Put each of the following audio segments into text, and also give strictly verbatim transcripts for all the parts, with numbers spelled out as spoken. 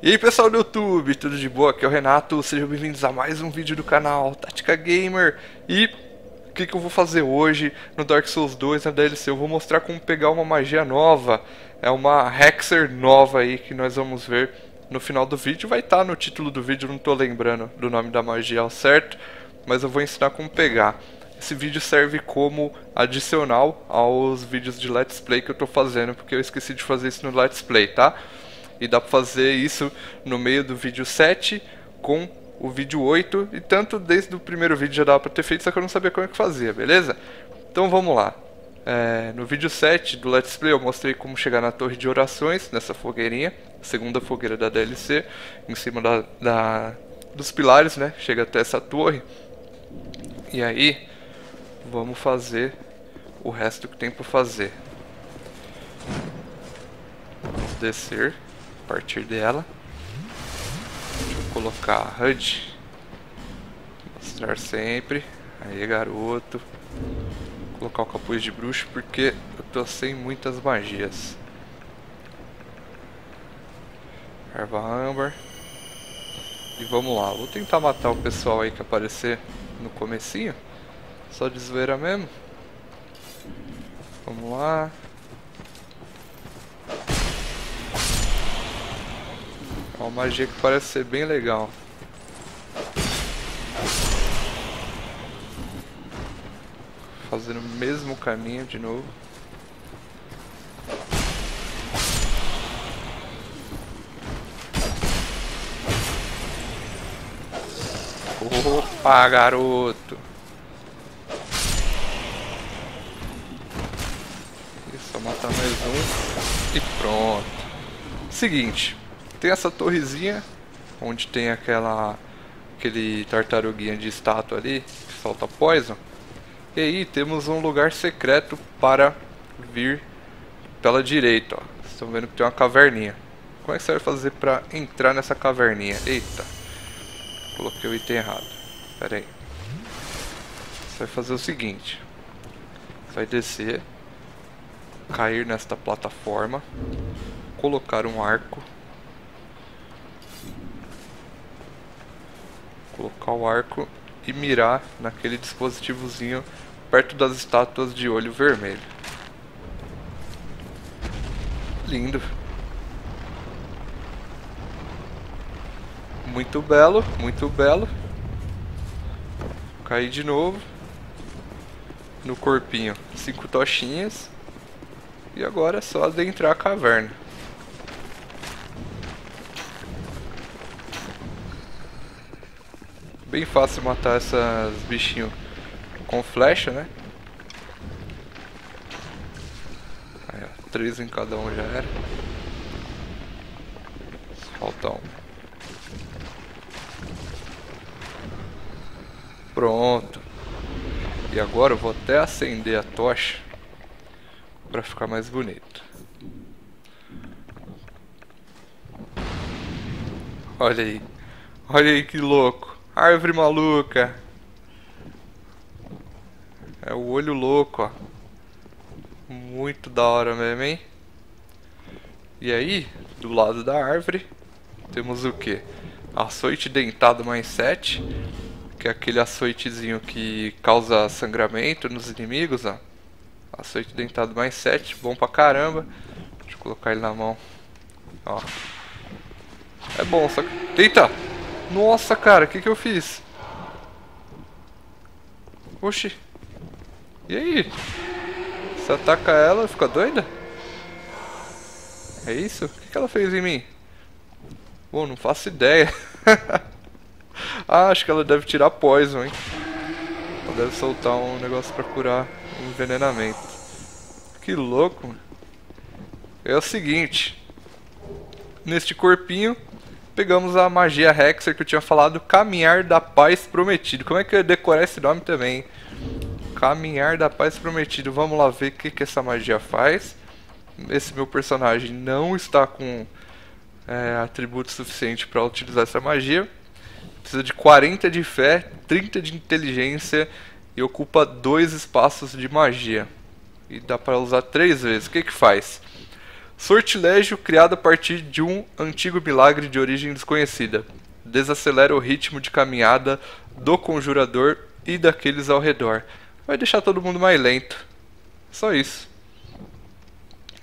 E aí pessoal do YouTube, tudo de boa? Aqui é o Renato, sejam bem-vindos a mais um vídeo do canal Tática Gamer. E o que, que eu vou fazer hoje no Dark Souls dois, na D L C? Eu vou mostrar como pegar uma magia nova, é uma Hexer nova aí que nós vamos ver no final do vídeo. Vai estar tá no título do vídeo, não estou lembrando do nome da magia ao certo, mas eu vou ensinar como pegar. Esse vídeo serve como adicional aos vídeos de Let's Play que eu estou fazendo, porque eu esqueci de fazer isso no Let's Play, tá? E dá pra fazer isso no meio do vídeo sete com o vídeo oito. E tanto desde o primeiro vídeo já dava pra ter feito, só que eu não sabia como é que fazia, beleza? Então vamos lá. É, no vídeo sete do Let's Play eu mostrei como chegar na torre de orações, nessa fogueirinha. Segunda fogueira da D L C, em cima da, da, dos pilares, né? Chega até essa torre. E aí, vamos fazer o resto que tem pra fazer. Vamos descer. A partir dela, deixa eu colocar a H U D, mostrar sempre, aí garoto, vou colocar o capuz de bruxo porque eu tô sem muitas magias, erva âmbar, e vamos lá, vou tentar matar o pessoal aí que aparecer no comecinho, só de zoeira mesmo, vamos lá. Uma magia que parece ser bem legal. Fazendo o mesmo caminho de novo. Opa, garoto! E só matar mais um e pronto. Seguinte. Tem essa torrezinha, onde tem aquela aquele tartaruguinha de estátua ali, que solta poison. E aí temos um lugar secreto para vir pela direita, ó. Vocês estão vendo que tem uma caverninha. Como é que você vai fazer para entrar nessa caverninha? Eita, coloquei o item errado, pera aí. Você vai fazer o seguinte, você vai descer, cair nesta plataforma, colocar um arco. Colocar o arco e mirar naquele dispositivozinho perto das estátuas de olho vermelho. Lindo. Muito belo, muito belo. Caí de novo. No corpinho, cinco tochinhas. E agora é só adentrar a caverna. Bem fácil matar essas bichinhos com flecha, né? Aí, ó, três em cada um já era. Falta um. Pronto. E agora eu vou até acender a tocha para ficar mais bonito. Olha aí. Olha aí que louco. Árvore maluca. É o olho louco, ó. Muito da hora mesmo, hein? E aí, do lado da árvore, temos o que? Açoite dentado mais sete. Que é aquele açoitezinho que causa sangramento nos inimigos, ó. Açoite dentado mais sete, bom pra caramba. Deixa eu colocar ele na mão. Ó. É bom, só que... Eita! Nossa, cara, o que que eu fiz? Oxi. E aí? Você ataca ela, fica doida? É isso? O que que ela fez em mim? Bom, não faço ideia. Ah, acho que ela deve tirar poison, hein? Ela deve soltar um negócio pra curar um envenenamento. Que louco, mano. É o seguinte. Neste corpinho... Pegamos a magia Hexer que eu tinha falado, Caminhar da Paz Prometido. Como é que eu ia decorar esse nome também? Caminhar da Paz Prometido. Vamos lá ver o que, que essa magia faz. Esse meu personagem não está com é, atributo suficiente para utilizar essa magia. Precisa de quarenta de fé, trinta de inteligência e ocupa dois espaços de magia. E dá para usar três vezes. O que que faz? Sortilégio criado a partir de um antigo milagre de origem desconhecida. Desacelera o ritmo de caminhada do conjurador e daqueles ao redor. Vai deixar todo mundo mais lento. Só isso.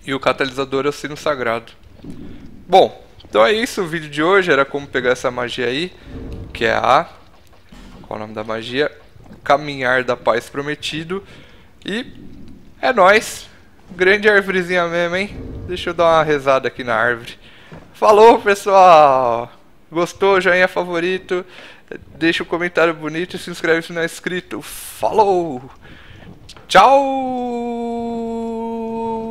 E o catalisador é o Sino Sagrado. Bom, então é isso. O vídeo de hoje era como pegar essa magia aí, que é a... Qual é o nome da magia? Caminhar da Paz Prometido. E é nóis. Grande árvorezinha mesmo, hein? Deixa eu dar uma rezada aqui na árvore. Falou, pessoal! Gostou? Joinha favorito. Deixa um comentário bonito e se inscreve se não é inscrito. Falou! Tchau!